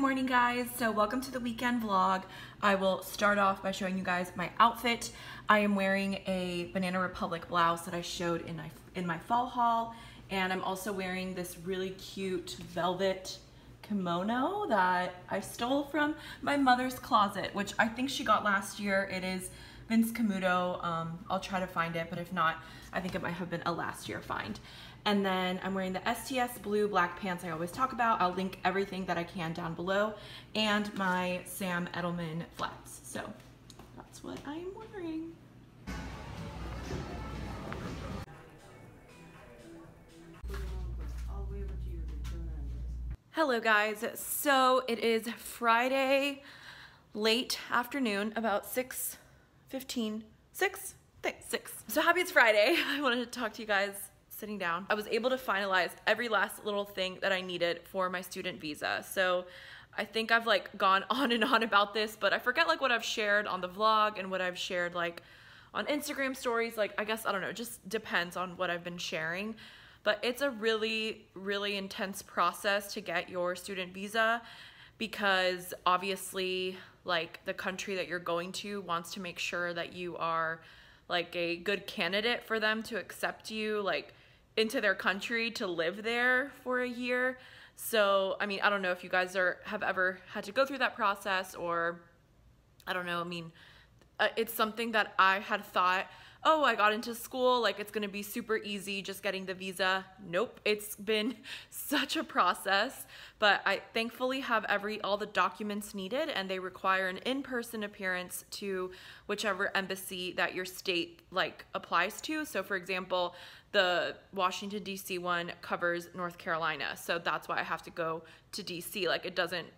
morning, guys. So welcome to the weekend vlog. I will start off by showing you guys my outfit. I am wearing a Banana Republic blouse that I showed in my fall haul, and I'm also wearing this really cute velvet kimono that I stole from my mother's closet, which I think she got last year. It is Vince Camuto. I'll try to find it, but if not, I think it might have been a last year find. And then I'm wearing the STS blue black pants I always talk about. I'll link everything that I can down below, and my Sam Edelman flats. So that's what I'm wearing. Hello guys, so it is Friday late afternoon, about 6:15. So happy it's Friday. I wanted to talk to you guys sitting down. I was able to finalize every last little thing that I needed for my student visa. So I think I've like gone on and on about this, but I forget like what I've shared on the vlog and what I've shared like on Instagram stories. Like, I guess, I don't know, it just depends on what I've been sharing. But it's a really, really intense process to get your student visa, because obviously like the country that you're going to wants to make sure that you are like a good candidate for them to accept you like into their country to live there for a year. So, I mean, I don't know if you guys have ever had to go through that process, or I don't know. I mean, it's something that I had thought, oh, I got into school, like it's gonna be super easy just getting the visa. Nope, it's been such a process, but I thankfully have all the documents needed, and they require an in-person appearance to whichever embassy that your state like applies to. So for example, the Washington DC one covers North Carolina. So that's why I have to go to DC. Like,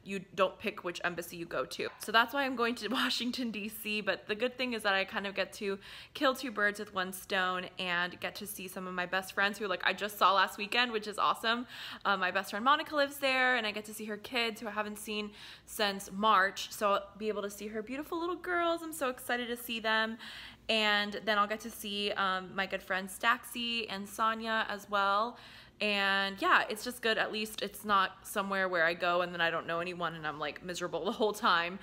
you don't pick which embassy you go to. So that's why I'm going to Washington DC. But the good thing is that I kind of get to kill two birds with one stone and get to see some of my best friends who like I just saw last weekend, which is awesome. My best friend Monica lives there, and I get to see her kids who I haven't seen since March. So I'll be able to see her beautiful little girls. I'm so excited to see them. And then I'll get to see my good friends Staxi and Sonia as well. And yeah, it's just good. At least it's not somewhere where I go and then I don't know anyone and I'm like miserable the whole time.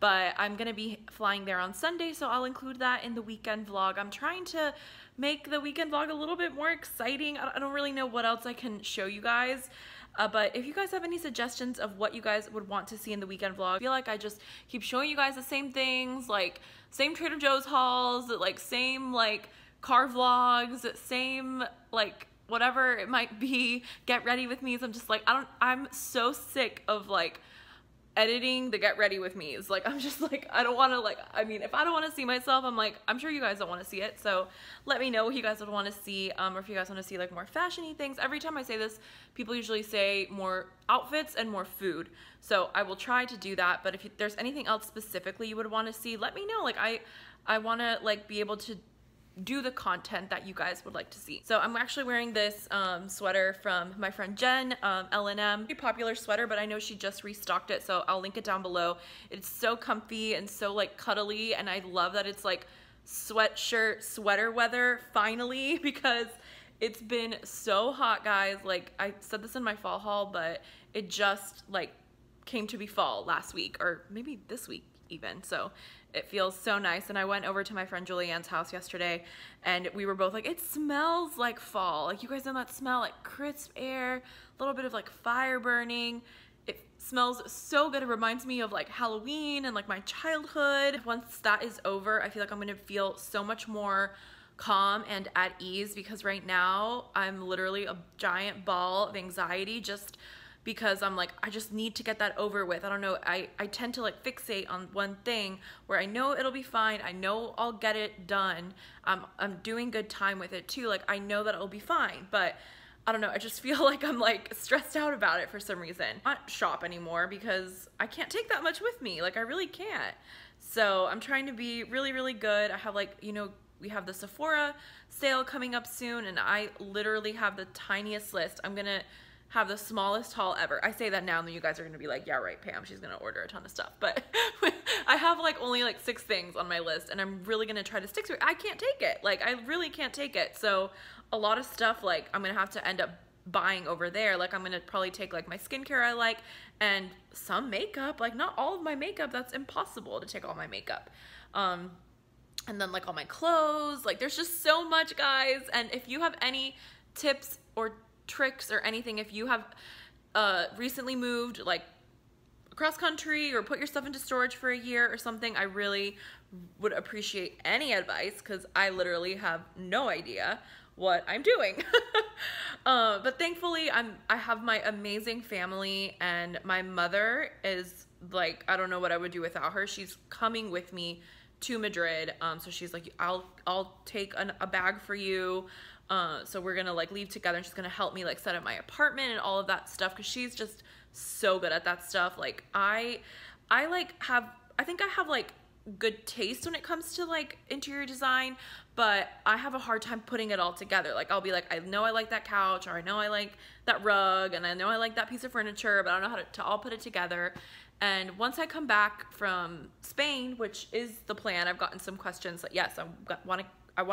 But I'm gonna be flying there on Sunday, so I'll include that in the weekend vlog. I'm trying to make the weekend vlog a little bit more exciting. I don't really know what else I can show you guys. But if you guys have any suggestions of what you guys would want to see in the weekend vlog, I feel like I just keep showing you guys the same things, like same Trader Joe's hauls, like same like car vlogs, same like whatever it might be, get ready with me's. I'm just like, I'm so sick of like editing the get ready with me's. Like, I'm just like, I don't want to like, I mean, if I don't want to see myself, I'm like, I'm sure you guys don't want to see it. So let me know what you guys would want to see, or if you guys want to see like more fashiony things. Every time I say this, people usually say more outfits and more food. So I will try to do that. But if there's anything else specifically you would want to see, let me know. Like, I want to like be able to do the content that you guys would like to see. So I'm actually wearing this sweater from my friend Jen, L&M. Pretty popular sweater, but I know she just restocked it, so I'll link it down below. It's so comfy and so like cuddly, and I love that it's like sweatshirt, sweater weather finally, because it's been so hot, guys. Like, I said this in my fall haul, but it just like came to be fall last week, or maybe this week even. So it feels so nice. And I went over to my friend Julianne's house yesterday, and we were both like, it smells like fall. Like, you guys know that smell, like crisp air, a little bit of like fire burning. It smells so good. It reminds me of like Halloween and like my childhood. Once that is over, I feel like I'm gonna feel so much more calm and at ease, because right now I'm literally a giant ball of anxiety, just because I'm like, I just need to get that over with. I don't know, I tend to like fixate on one thing where I know it'll be fine, I know I'll get it done, I'm doing good time with it too, like I know that it'll be fine, but I don't know, I just feel like I'm like stressed out about it for some reason. I don't shop anymore because I can't take that much with me, like I really can't. So I'm trying to be really, really good. I have like, you know, we have the Sephora sale coming up soon, and I literally have the tiniest list. I'm gonna have the smallest haul ever. I say that now, and then you guys are gonna be like, yeah, right, Pam, she's gonna order a ton of stuff. But I have like only like 6 things on my list, and I'm really gonna try to stick to it. I can't take it. Like, I really can't take it. So a lot of stuff, like, I'm gonna have to end up buying over there. Like, I'm gonna probably take like my skincare I like and some makeup, like not all of my makeup. That's impossible to take all my makeup. And then like all my clothes, like there's just so much, guys. And if you have any tips or tricks or anything, if you have recently moved like cross country or put your stuff into storage for a year or something, I really would appreciate any advice, because I literally have no idea what I'm doing. But thankfully I have my amazing family, and my mother is like, I don't know what I would do without her. She's coming with me to Madrid. So she's like, I'll take a bag for you. So we're gonna like leave together, and she's gonna help me like set up my apartment and all of that stuff, because she's just so good at that stuff. Like I like have, I think I have like good taste when it comes to like interior design, but I have a hard time putting it all together. Like I'll be like, I know I like that couch, or I know I like that rug, and I know I like that piece of furniture, but I don't know how to all put it together. And once I come back from Spain, which is the plan, I've gotten some questions that yes, I want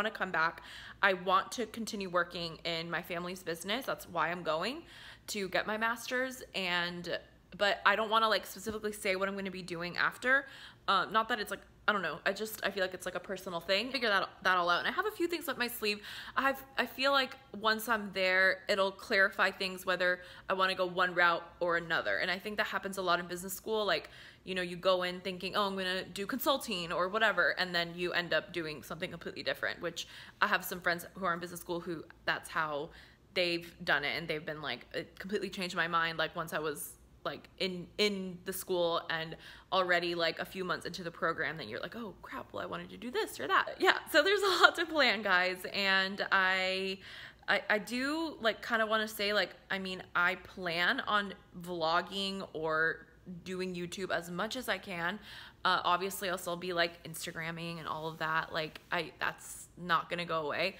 to come back. I want to continue working in my family's business. That's why I'm going to get my master's. And but I don't want to like specifically say what I'm going to be doing after. Not that it's like, I don't know. I feel like it's like a personal thing. Figure that all out. And I have a few things up my sleeve. I feel like once I'm there, it'll clarify things, whether I want to go one route or another. And I think that happens a lot in business school. Like, you know, you go in thinking, oh, I'm going to do consulting or whatever, and then you end up doing something completely different, which I have some friends who are in business school who that's how they've done it. And they've been like, it completely changed my mind. Like once I was like in the school and already like a few months into the program, then you're like, oh crap, well I wanted to do this or that. Yeah, so there's a lot to plan, guys. And I do like kind of want to say, like, I mean, I plan on vlogging or doing YouTube as much as I can. Obviously I'll still be like Instagramming and all of that. Like that's not gonna go away.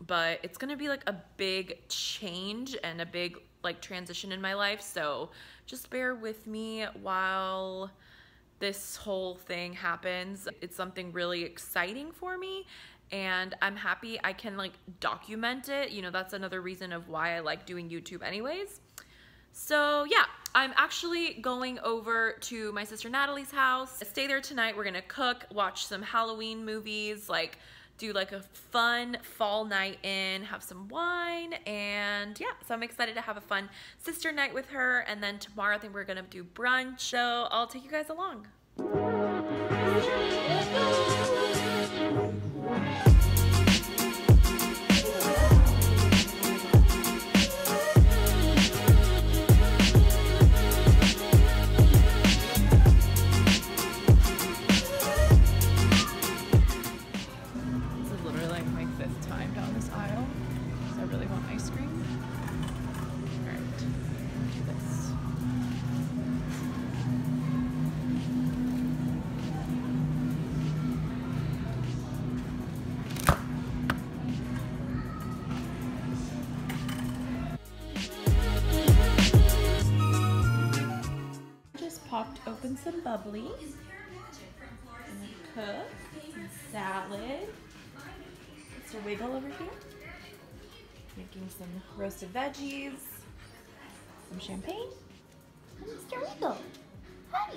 But it's gonna be like a big change and a big like transition in my life, so just bear with me while this whole thing happens. It's something really exciting for me, and I'm happy I can like document it. You know, that's another reason of why I like doing YouTube anyways. So yeah, I'm actually going over to my sister Natalie's house. I stay there tonight. We're gonna cook, watch some Halloween movies, like do like a fun fall night in, have some wine, and yeah, so I'm excited to have a fun sister night with her. And then tomorrow I think we're gonna do brunch, so I'll take you guys along. Open some bubbly, and cook, and salad, Mr. Wiggle over here, making some roasted veggies, some champagne, and Mr. Wiggle, hi!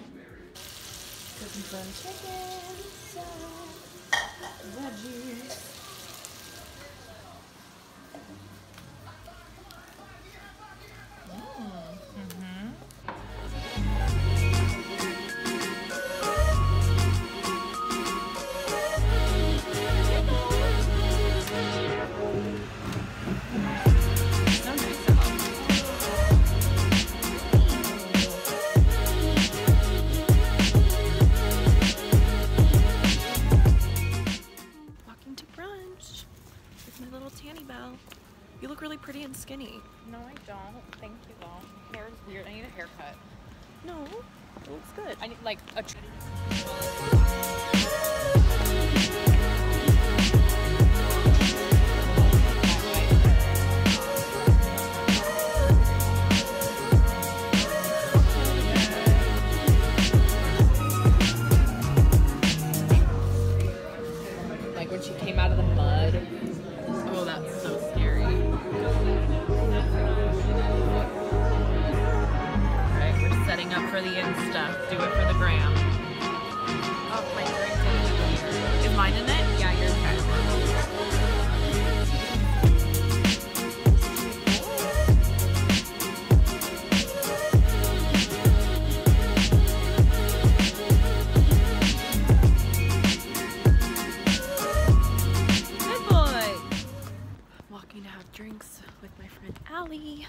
Cooking some chicken, so veggies. Skinny. No, I don't. Thank you, though. Hair is weird. I need a haircut. No, it looks good. I need like a. Like when she came out of the mud. Oh, that's so scary. body and stuff. Do it for the gram. Oh, my drink is here. Is mine in it? Yeah, you're okay. Good boy. I'm walking to have drinks with my friend Allie.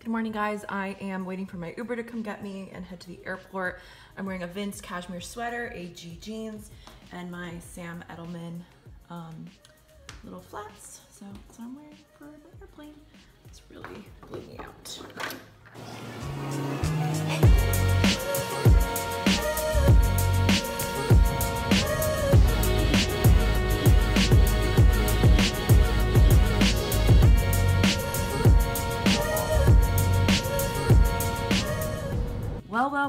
Good morning, guys. I am waiting for my Uber to come get me and head to the airport. I'm wearing a Vince Cashmere sweater, AG Jeans, and my Sam Edelman little flats. So that's what I'm wearing for the airplane. It's really bleeding out.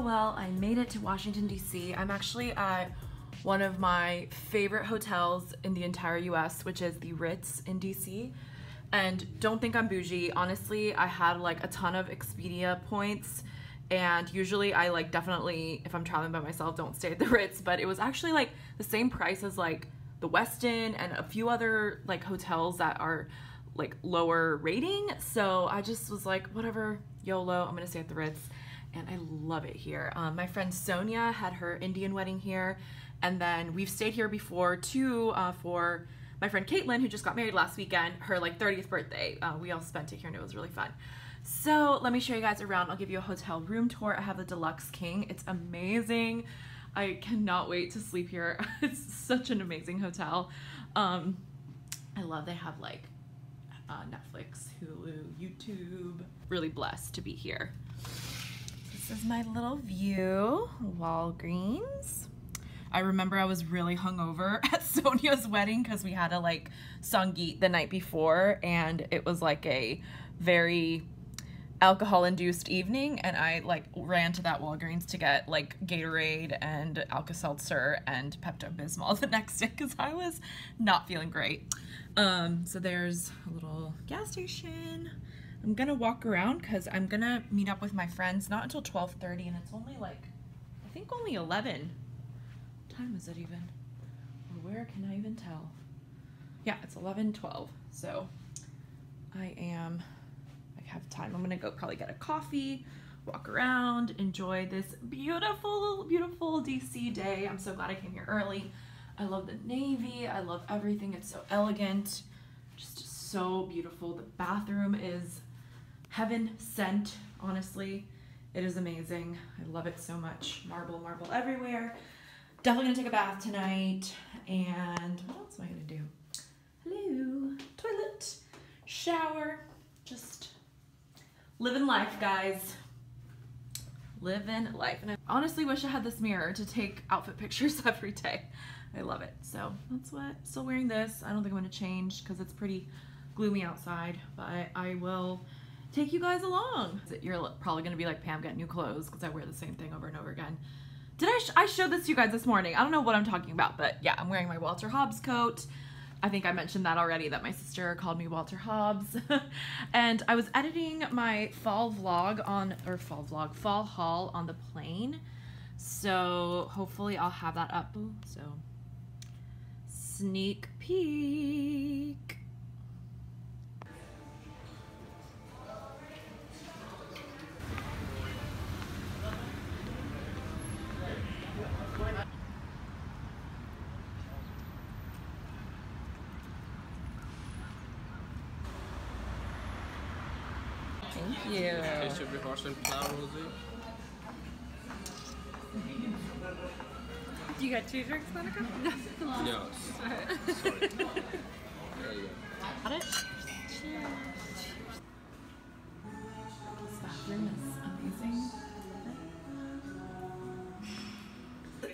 Well, I made it to Washington, DC. I'm actually at one of my favorite hotels in the entire US, which is the Ritz in DC. And don't think I'm bougie. Honestly, I had like a ton of Expedia points. And usually I like definitely, if I'm traveling by myself, don't stay at the Ritz, but it was actually like the same price as like the Westin and a few other like hotels that are like lower rating. So I just was like, whatever, YOLO, I'm gonna stay at the Ritz. And I love it here. My friend Sonia had her Indian wedding here, and then we've stayed here before too for my friend Caitlin, who just got married last weekend, her like 30th birthday. We all spent it here and it was really fun. So let me show you guys around. I'll give you a hotel room tour. I have the Deluxe King. It's amazing. I cannot wait to sleep here. It's such an amazing hotel. I love they have like Netflix, Hulu, YouTube. Really blessed to be here. This is my little view, Walgreens. I remember I was really hungover at Sonia's wedding because we had a like Sangeet the night before, and it was like a very alcohol-induced evening, and I like ran to that Walgreens to get like Gatorade and Alka-Seltzer and Pepto-Bismol the next day because I was not feeling great. So there's a little gas station. I'm gonna walk around because I'm gonna meet up with my friends not until 12:30, and it's only like, I think only 11. What time is it even? Or where can I even tell? Yeah, it's 11:12. So I have time. I'm gonna go probably get a coffee, walk around, enjoy this beautiful, beautiful DC day. I'm so glad I came here early. I love the navy. I love everything. It's so elegant. Just so beautiful. The bathroom is heaven sent, honestly. It is amazing. I love it so much. Marble, marble everywhere. Definitely gonna take a bath tonight. And what else am I gonna do? Hello. Toilet, shower, just living life, guys. Living life. And I honestly wish I had this mirror to take outfit pictures every day. I love it. So that's what, still wearing this. I don't think I'm gonna change because it's pretty gloomy outside, but I will take you guys along. You're probably gonna be like, Pam, get new clothes, because I wear the same thing over and over again. I showed this to you guys this morning. I don't know what I'm talking about, but yeah, I'm wearing my Walter Hobbs coat. I think I mentioned that already, that my sister called me Walter Hobbs. And I was editing my fall vlog on, or fall haul on the plane. So hopefully I'll have that up. So sneak peek. Thank you. Taste your horse and flour, you got two drinks, Monica? No. Sorry. There you go. Got it? Cheers. This bathroom is amazing.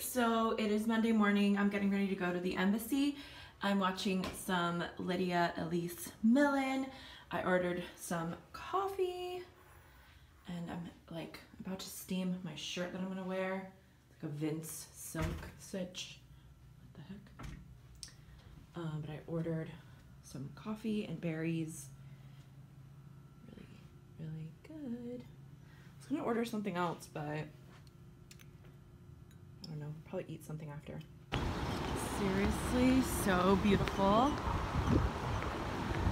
So it is Monday morning. I'm getting ready to go to the embassy. I'm watching some Lydia Elise Millen. I ordered some coffee, and I'm like about to steam my shirt that I'm gonna wear. It's like a Vince silk stitch. What the heck? But I ordered some coffee and berries. Really, really good. I'm gonna order something else, but I don't know, probably eat something after. Seriously, so beautiful.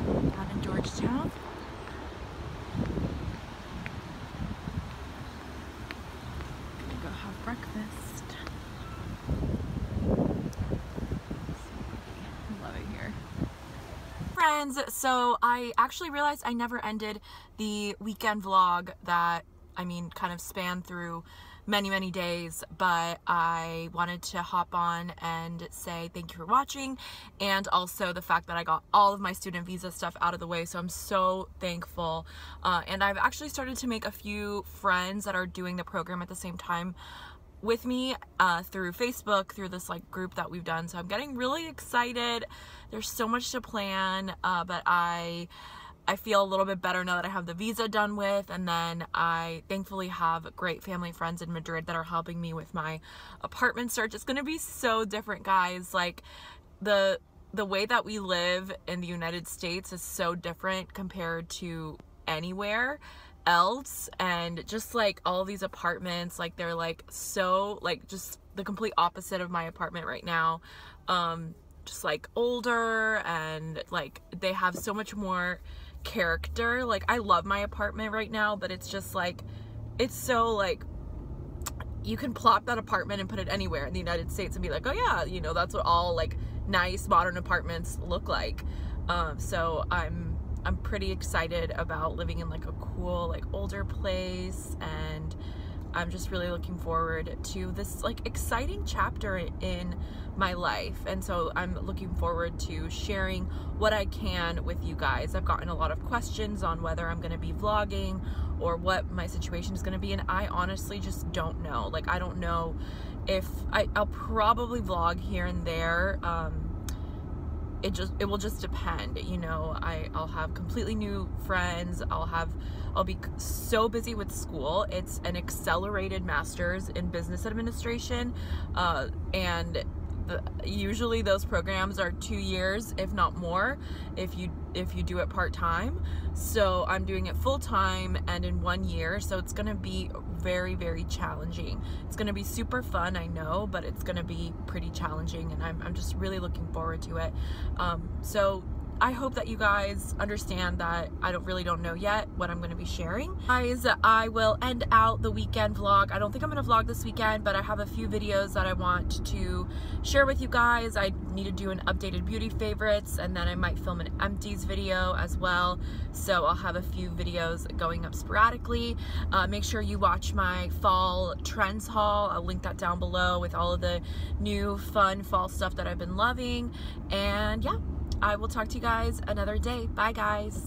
Down in Georgetown. Gonna go have breakfast. I love it here. Friends, so I actually realized I never ended the weekend vlog that, I mean, kind of spanned through many days, but I wanted to hop on and say thank you for watching, and also the fact that I got all of my student visa stuff out of the way, so I'm so thankful. And I've actually started to make a few friends that are doing the program at the same time with me through Facebook, through this like group that we've done, so I'm getting really excited. There's so much to plan, but I feel a little bit better now that I have the visa done with, and then I thankfully have great family friends in Madrid that are helping me with my apartment search. It's gonna be so different, guys. Like the way that we live in the United States is so different compared to anywhere else, and just like all these apartments, like they're like so like just the complete opposite of my apartment right now. Just like older, and like they have so much more character. Like I love my apartment right now, but it's just like it's so like you can plop that apartment and put it anywhere in the United States and be like, oh yeah, you know, that's what all like nice modern apartments look like. So I'm pretty excited about living in like a cool like older place, and I'm just really looking forward to this like exciting chapter in my life. And so I'm looking forward to sharing what I can with you guys. I've gotten a lot of questions on whether I'm gonna be vlogging or what my situation is gonna be, and I honestly just don't know. Like I don't know if I'll probably vlog here and there. It will just depend, you know. I'll have completely new friends. I'll be so busy with school. It's an accelerated master's in business administration, and usually those programs are 2 years, if not more, if you do it part-time. So I'm doing it full-time and in 1 year, so it's gonna be very challenging. It's gonna be super fun, I know, but it's gonna be pretty challenging, and I'm just really looking forward to it. So I hope that you guys understand that I really don't know yet what I'm going to be sharing. Guys, I will end out the weekend vlog. I don't think I'm going to vlog this weekend, but I have a few videos that I want to share with you guys. I need to do an updated beauty favorites, and then I might film an empties video as well. So I'll have a few videos going up sporadically. Make sure you watch my fall trends haul. I'll link that down below with all of the new fun fall stuff that I've been loving. And yeah, I will talk to you guys another day. Bye, guys.